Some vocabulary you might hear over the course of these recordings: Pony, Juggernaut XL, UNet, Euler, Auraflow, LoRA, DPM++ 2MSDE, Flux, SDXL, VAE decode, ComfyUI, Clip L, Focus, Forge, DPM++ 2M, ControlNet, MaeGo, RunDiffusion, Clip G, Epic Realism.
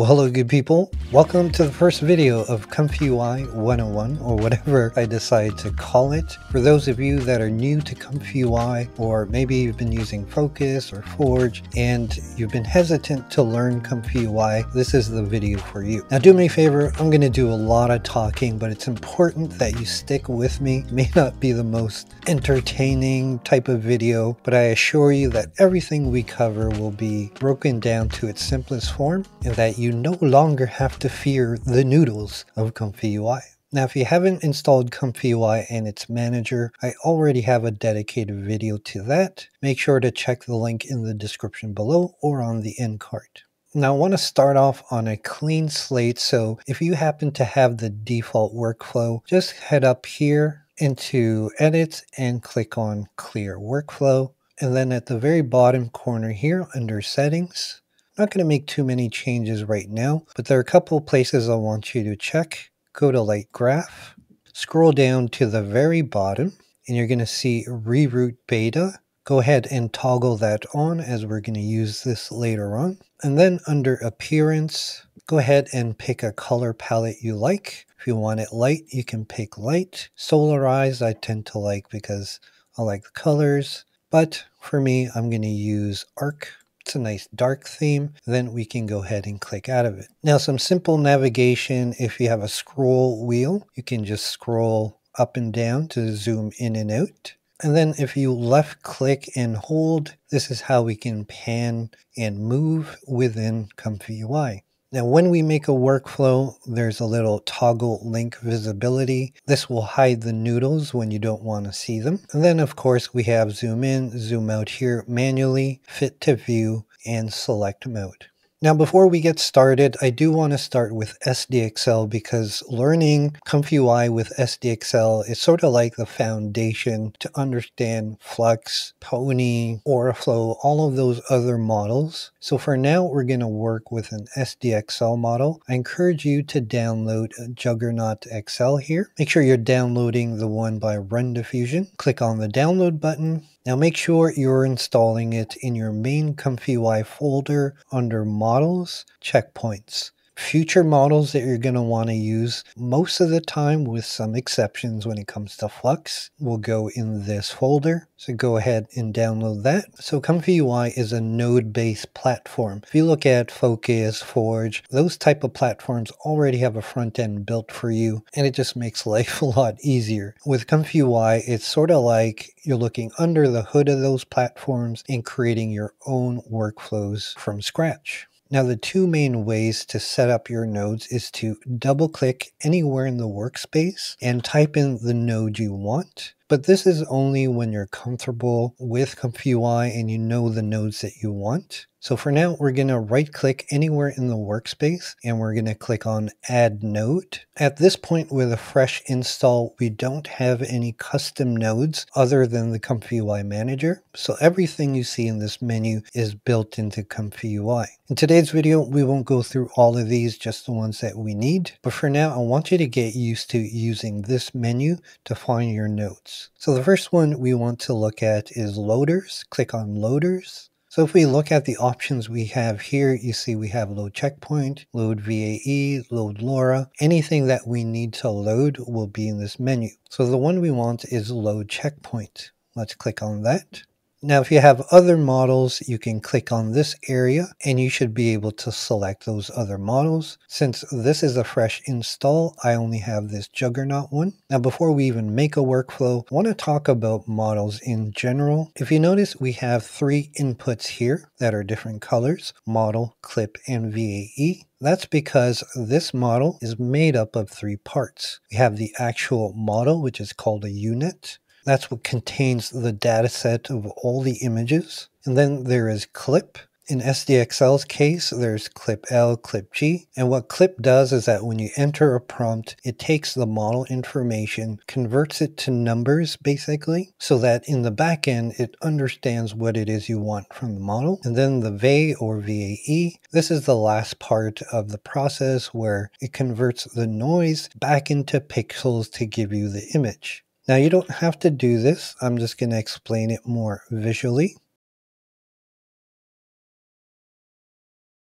Well, hello good people. Welcome to the first video of ComfyUI 101, or whatever I decide to call it. For those of you that are new to ComfyUI, or maybe you've been using Focus or Forge and you've been hesitant to learn ComfyUI, this is the video for you. Now do me a favor, I'm going to do a lot of talking, but it's important that you stick with me. It may not be the most entertaining type of video, but I assure you that everything we cover will be broken down to its simplest form and that you no longer have to fear the noodles of ComfyUI. Now, if you haven't installed ComfyUI and its manager, I already have a dedicated video to that. Make sure to check the link in the description below or on the end card. Now I want to start off on a clean slate, so if you happen to have the default workflow, just head up here into Edit and click on Clear Workflow. And then at the very bottom corner here under Settings, not going to make too many changes right now, but there are a couple of places I want you to check. Go to Light Graph, scroll down to the very bottom, and you're going to see Reroute Beta. Go ahead and toggle that on as we're going to use this later on. And then under Appearance, go ahead and pick a color palette you like. If you want it light, you can pick light. Solarized I tend to like because I like the colors, but for me, I'm going to use Arc. It's a nice dark theme. Then we can go ahead and click out of it. Now some simple navigation. If you have a scroll wheel, you can just scroll up and down to zoom in and out. And then if you left click and hold, this is how we can pan and move within ComfyUI. Now when we make a workflow, there's a little toggle link visibility. This will hide the noodles when you don't want to see them. And then of course we have zoom in, zoom out here manually, fit to view, and select mode. Now before we get started, I do want to start with SDXL because learning ComfyUI with SDXL is sort of like the foundation to understand Flux, Pony, Auraflow, all of those other models. So for now, we're going to work with an SDXL model. I encourage you to download Juggernaut XL here. Make sure you're downloading the one by RunDiffusion. Click on the download button. Now make sure you're installing it in your main ComfyUI folder under Models, Checkpoints. Future models that you're going to want to use most of the time, with some exceptions when it comes to Flux, will go in this folder. So go ahead and download that. So ComfyUI is a node-based platform. If you look at Focus, Forge, those type of platforms already have a front end built for you, and it just makes life a lot easier. With ComfyUI, it's sort of like you're looking under the hood of those platforms and creating your own workflows from scratch. Now the two main ways to set up your nodes is to double click anywhere in the workspace and type in the node you want. But this is only when you're comfortable with ComfyUI and you know the nodes that you want. So for now, we're going to right click anywhere in the workspace and we're going to click on Add Node. At this point with a fresh install, we don't have any custom nodes other than the ComfyUI manager. So everything you see in this menu is built into ComfyUI. In today's video, we won't go through all of these, just the ones that we need. But for now, I want you to get used to using this menu to find your nodes. So the first one we want to look at is Loaders. Click on Loaders. So if we look at the options we have here, you see we have Load Checkpoint, Load VAE, Load LoRa. Anything that we need to load will be in this menu. So the one we want is Load Checkpoint. Let's click on that. Now if you have other models, you can click on this area and you should be able to select those other models. Since this is a fresh install, I only have this Juggernaut one. Now before we even make a workflow, I want to talk about models in general. If you notice, we have three inputs here that are different colors: model, clip, and VAE. That's because this model is made up of three parts. We have the actual model, which is called a UNet. That's what contains the data set of all the images. And then there is Clip. In SDXL's case, there's Clip L, Clip G. And what Clip does is that when you enter a prompt, it takes the model information, converts it to numbers basically, so that in the back end, it understands what it is you want from the model. And then the VAE or VAE, this is the last part of the process where it converts the noise back into pixels to give you the image. Now you don't have to do this, I'm just going to explain it more visually.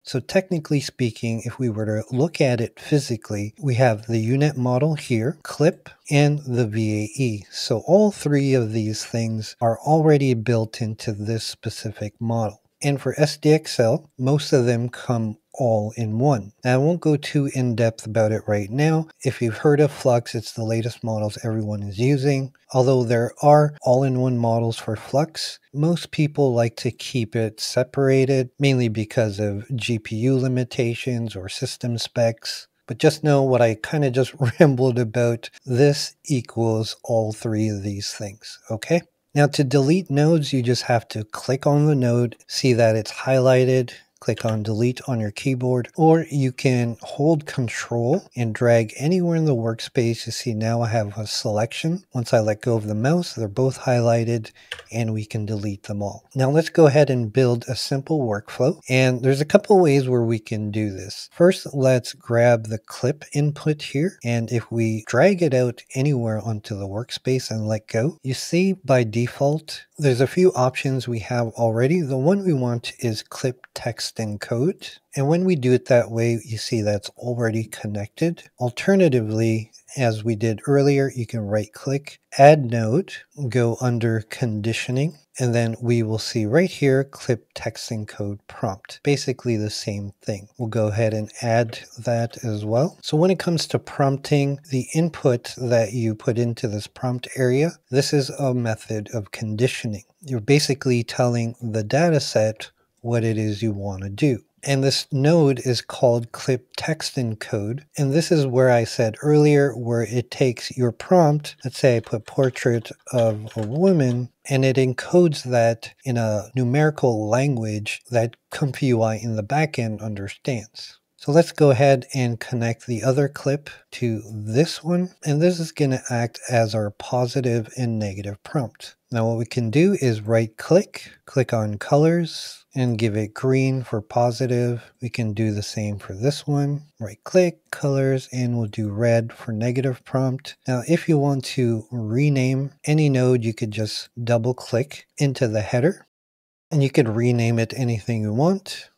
So technically speaking, if we were to look at it physically, we have the UNet model here, Clip, and the VAE. So all three of these things are already built into this specific model. And for SDXL, most of them come all in one. Now, I won't go too in-depth about it right now. If you've heard of Flux, it's the latest models everyone is using. Although there are all-in-one models for Flux, most people like to keep it separated, mainly because of GPU limitations or system specs. But just know what I kind of just rambled about. This equals all three of these things, okay? Now, to delete nodes, you just have to click on the node, see that it's highlighted, click on delete on your keyboard, or you can hold control and drag anywhere in the workspace. You see now I have a selection. Once I let go of the mouse, they're both highlighted and we can delete them all. Now let's go ahead and build a simple workflow. And there's a couple ways where we can do this. First, let's grab the clip input here. And if we drag it out anywhere onto the workspace and let go, you see by default, there's a few options we have already. The one we want is clip text encode. And when we do it that way, you see that's already connected. Alternatively, as we did earlier, you can right click, add node, go under conditioning, and then we will see right here, clip text encode prompt, basically the same thing. We'll go ahead and add that as well. So when it comes to prompting, the input that you put into this prompt area, this is a method of conditioning. You're basically telling the data set what it is you want to do. And this node is called clip text encode. And this is where I said earlier, where it takes your prompt, let's say I put portrait of a woman, and it encodes that in a numerical language that ComfyUI in the backend understands. So let's go ahead and connect the other clip to this one. And this is going to act as our positive and negative prompt. Now what we can do is right click, click on colors and give it green for positive. We can do the same for this one. Right click, colors, and we'll do red for negative prompt. Now if you want to rename any node, you could just double click into the header and you could rename it anything you want.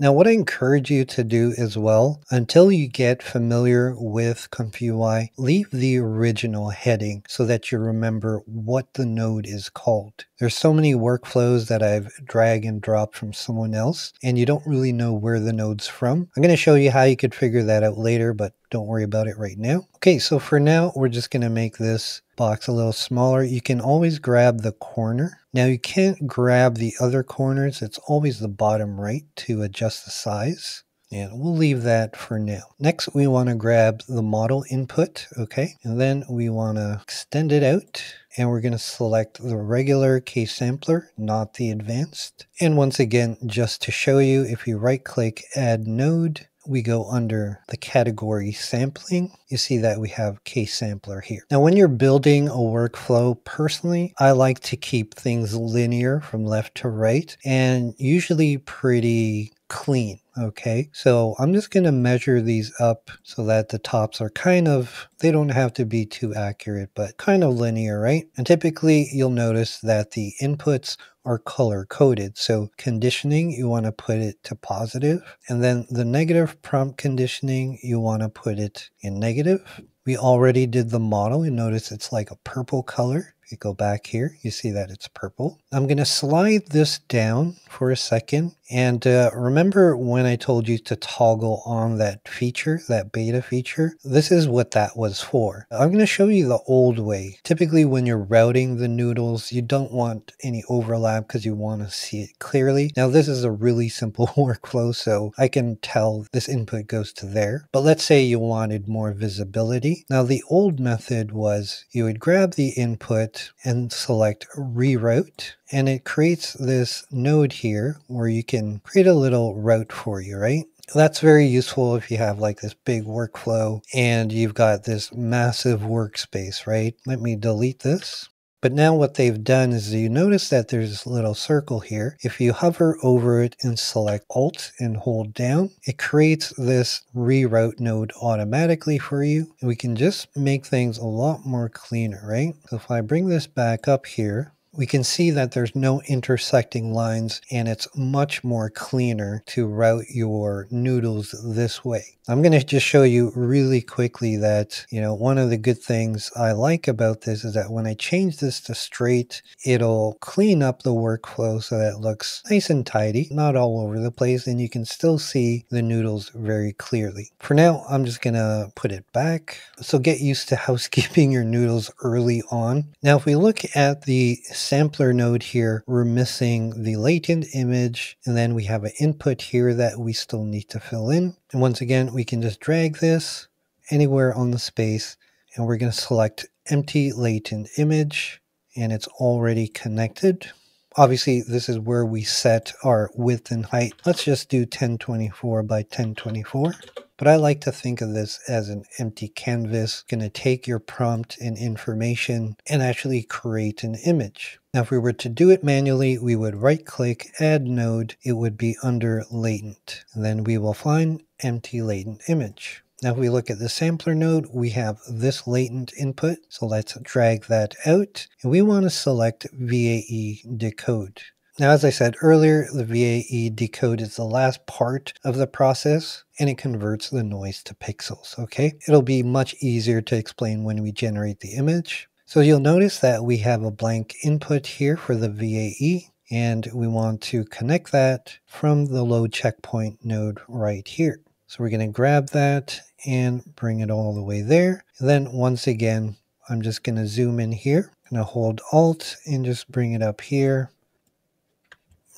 Now what I encourage you to do as well, until you get familiar with ComfyUI, leave the original heading so that you remember what the node is called. There's so many workflows that I've drag and dropped from someone else, and you don't really know where the node's from. I'm going to show you how you could figure that out later, but don't worry about it right now. Okay, so for now, we're just going to make this box a little smaller. You can always grab the corner. Now you can't grab the other corners. It's always the bottom right to adjust the size. And we'll leave that for now. Next, we want to grab the model input, okay? And then we want to extend it out. And we're going to select the regular case sampler, not the advanced. And once again, just to show you, if you right-click Add Node, we go under the category sampling. You see that we have case sampler here. Now, when you're building a workflow, personally, I like to keep things linear from left to right and usually pretty clean. Okay, so I'm just going to measure these up so that the tops are kind of, they don't have to be too accurate, but kind of linear, right? And typically you'll notice that the inputs are color coded. So conditioning, you want to put it to positive. And then the negative prompt conditioning, you want to put it in negative. We already did the model. You notice it's like a purple color. You go back here, you see that it's purple. I'm going to slide this down for a second. And remember when I told you to toggle on that feature, that beta feature? This is what that was for. I'm going to show you the old way. Typically when you're routing the noodles, you don't want any overlap because you want to see it clearly. Now this is a really simple workflow, so I can tell this input goes to there. But let's say you wanted more visibility. Now the old method was you would grab the input and select reroute, and it creates this node here where you can create a little route for you, right? That's very useful if you have like this big workflow and you've got this massive workspace, right? Let me delete this. But now what they've done is you notice that there's this little circle here. If you hover over it and select Alt and hold down, it creates this reroute node automatically for you. And we can just make things a lot more cleaner, right? So if I bring this back up here, we can see that there's no intersecting lines and it's much more cleaner to route your noodles this way. I'm going to just show you really quickly that, you know, one of the good things I like about this is that when I change this to straight, it'll clean up the workflow so that it looks nice and tidy, not all over the place, and you can still see the noodles very clearly. For now, I'm just going to put it back. So get used to housekeeping your noodles early on. Now, if we look at the sampler node here, we're missing the latent image, and then we have an input here that we still need to fill in. And once again, we can just drag this anywhere on the space, and we're going to select empty latent image, and it's already connected. Obviously, this is where we set our width and height. Let's just do 1024 by 1024. But I like to think of this as an empty canvas. Going to take your prompt and information and actually create an image. Now, if we were to do it manually, we would right click, add node. It would be under latent. And then we will find empty latent image. Now, if we look at the sampler node, we have this latent input. So let's drag that out. And we want to select VAE decode. Now, as I said earlier, the VAE decode is the last part of the process, and it converts the noise to pixels, okay? It'll be much easier to explain when we generate the image. So you'll notice that we have a blank input here for the VAE, and we want to connect that from the load checkpoint node right here. So we're gonna grab that and bring it all the way there. And then once again, I'm just gonna zoom in here. I'm gonna hold Alt and just bring it up here.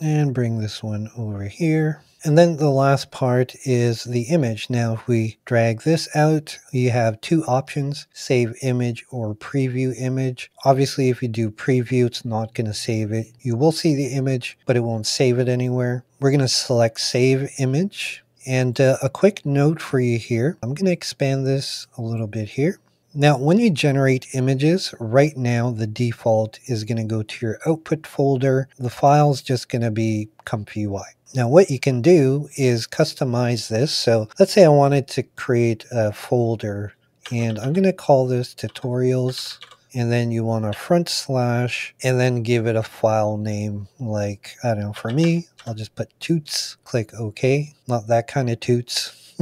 And bring this one over here. And then the last part is the image. Now, if we drag this out, you have two options, save image or preview image. Obviously, if you do preview, it's not going to save it. You will see the image, but it won't save it anywhere. We're going to select save image. And a quick note for you here. I'm going to expand this a little bit here. Now, when you generate images, right now the default is going to go to your output folder. The file's just going to be ComfyUI. Now, what you can do is customize this. So let's say I wanted to create a folder, and I'm going to call this tutorials, and then you want a /, and then give it a file name like, I don't know, for me, I'll just put toots, click OK. Not that kind of toots.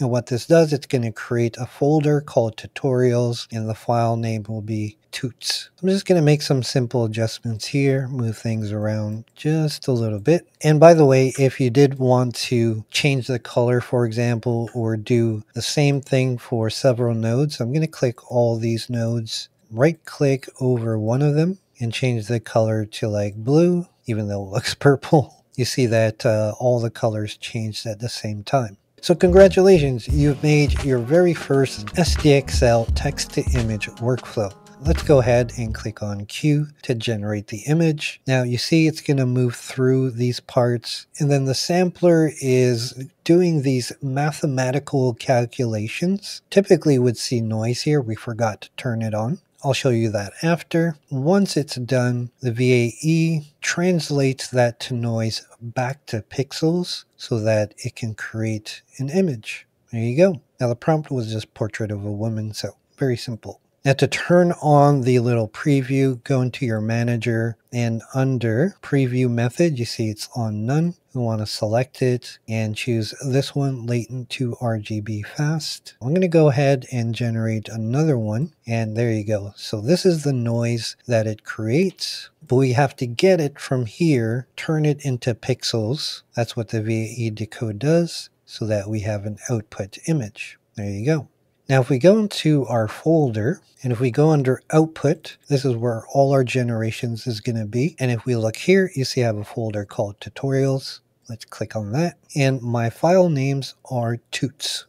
And what this does, it's going to create a folder called tutorials, and the file name will be toots. I'm just going to make some simple adjustments here, move things around just a little bit. And by the way, if you did want to change the color, for example, or do the same thing for several nodes, I'm going to click all these nodes, right click over one of them, and change the color to like blue, even though it looks purple. You see that all the colors changed at the same time. So congratulations, you've made your very first SDXL text-to-image workflow. Let's go ahead and click on Q to generate the image. Now you see it's going to move through these parts, and then the sampler is doing these mathematical calculations. Typically we'd see noise here, we forgot to turn it on. I'll show you that after. Once it's done, the VAE translates that to noise back to pixels so that it can create an image. There you go. Now the prompt was just portrait of a woman, so very simple. Now to turn on the little preview, go into your manager, and under preview method, you see it's on none. We want to select it and choose this one, latent to RGB fast. I'm going to go ahead and generate another one. And there you go. So this is the noise that it creates, but we have to get it from here, turn it into pixels. That's what the VAE decode does so that we have an output image. There you go. Now, if we go into our folder, and if we go under output, this is where all our generations is going to be. And if we look here, you see I have a folder called tutorials. Let's click on that. And my file names are toots.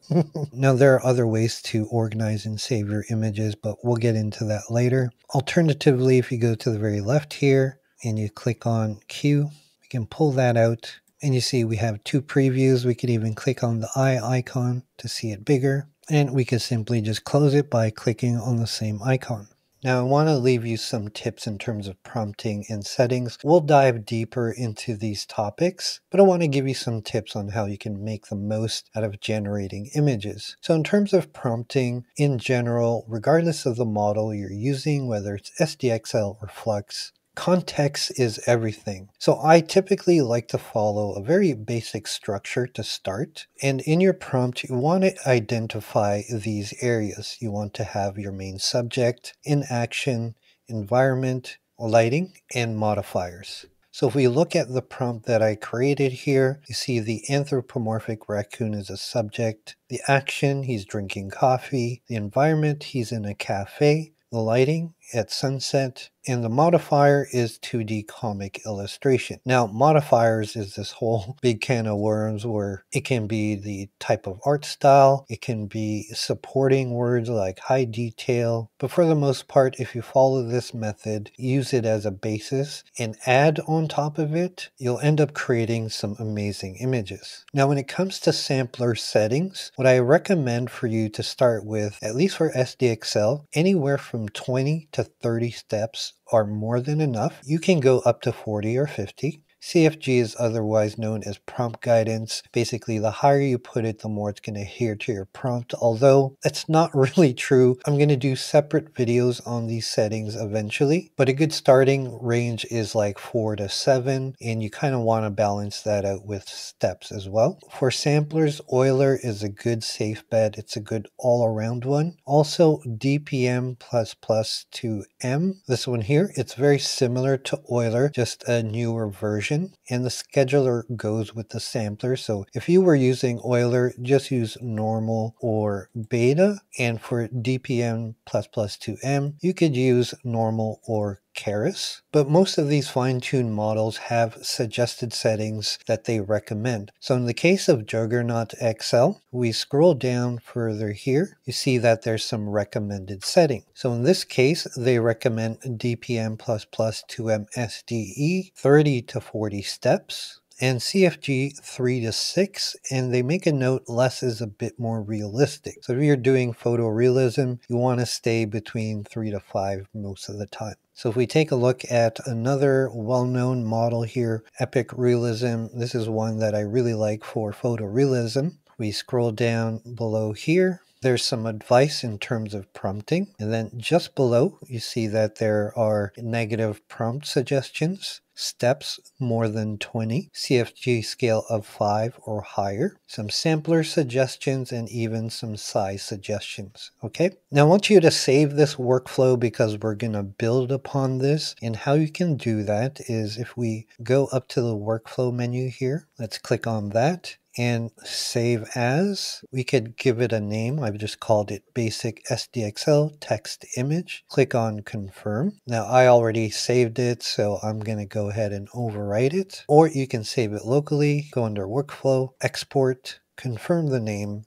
Now, there are other ways to organize and save your images, but we'll get into that later. Alternatively, if you go to the very left here and you click on Q, we can pull that out. And you see we have two previews. We could even click on the eye icon to see it bigger. And we can simply just close it by clicking on the same icon. Now I want to leave you some tips in terms of prompting and settings. We'll dive deeper into these topics, but I want to give you some tips on how you can make the most out of generating images. So in terms of prompting in general, regardless of the model you're using, whether it's SDXL or Flux, Context is everything. So I typically like to follow a very basic structure to start. And in your prompt, you want to identify these areas. You want to have your main subject, in action, environment, lighting, and modifiers. So if we look at the prompt that I created here, you see the anthropomorphic raccoon is a subject. The action, he's drinking coffee. The environment, he's in a cafe. The lighting at sunset, and the modifier is 2D comic illustration. Now, modifiers is this whole big can of worms where it can be the type of art style, it can be supporting words like high detail, but for the most part, if you follow this method, use it as a basis, and add on top of it, you'll end up creating some amazing images. Now, when it comes to sampler settings, what I recommend for you to start with, at least for SDXL, anywhere from 20 to 30 steps are more than enough. You can go up to 40 or 50. CFG is otherwise known as prompt guidance. Basically, the higher you put it, the more it's going to adhere to your prompt, although that's not really true. I'm going to do separate videos on these settings eventually, but a good starting range is like 4 to 7, and you kind of want to balance that out with steps as well. For samplers, Euler is a good safe bet. It's a good all-around one. Also, DPM++ 2M, this one here, it's very similar to Euler, just a newer version. And the scheduler goes with the sampler. So if you were using Euler, just use normal or beta. And for DPM++ 2M, you could use normal or Keras. But most of these fine-tuned models have suggested settings that they recommend. So in the case of Juggernaut XL, we scroll down further here, you see that there's some recommended setting. So in this case, they recommend DPM++ 2MSDE, 30 to 40 steps. And CFG 3 to 6, and they make a note less is a bit more realistic. So if you're doing photorealism, you want to stay between 3 to 5 most of the time. So if we take a look at another well-known model here, Epic Realism, this is one that I really like for photorealism. We scroll down below here. There's some advice in terms of prompting. And then just below, you see that there are negative prompt suggestions. Steps more than 20, CFG scale of 5 or higher, some sampler suggestions, and even some size suggestions. Okay, now I want you to save this workflow because we're going to build upon this. And how you can do that is if we go up to the workflow menu here, let's click on that and save as. We could give it a name. I've just called it basic SDXL text image. Click on confirm. Now I already saved it, so I'm going to go ahead and overwrite it, or you can save it locally. Go under workflow, export, confirm the name,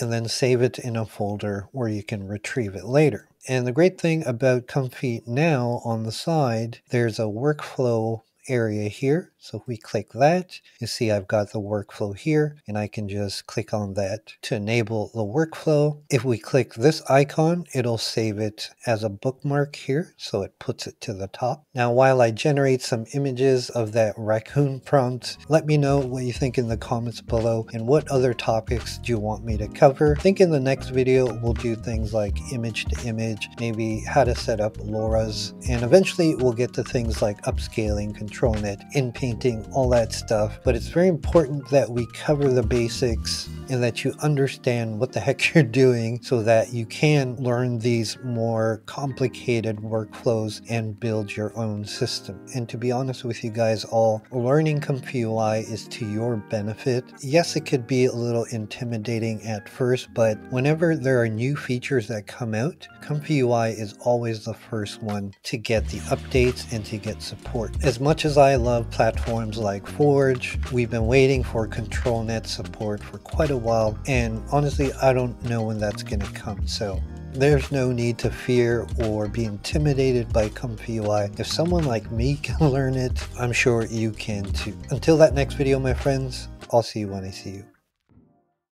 and then save it in a folder where you can retrieve it later. And the great thing about Comfy Now, on the side, there's a workflow area here. So if we click that, you see I've got the workflow here, and I can just click on that to enable the workflow. If we click this icon, it'll save it as a bookmark here, so it puts it to the top. Now while I generate some images of that raccoon prompt, let me know what you think in the comments below, and what other topics do you want me to cover. I think in the next video we'll do things like image to image, maybe how to set up LoRa's, and eventually we'll get to things like upscaling, ControlNet, in-painting, all that stuff. But it's very important that we cover the basics and that you understand what the heck you're doing so that you can learn these more complicated workflows and build your own system. And to be honest with you guys all, learning ComfyUI is to your benefit. Yes, it could be a little intimidating at first, but whenever there are new features that come out, ComfyUI is always the first one to get the updates and to get support. As much as I love platforms like Forge, we've been waiting for ControlNet support for quite a while, and honestly, I don't know when that's going to come. So there's no need to fear or be intimidated by ComfyUI. If someone like me can learn it, I'm sure you can too. Until that next video, my friends, I'll see you when I see you.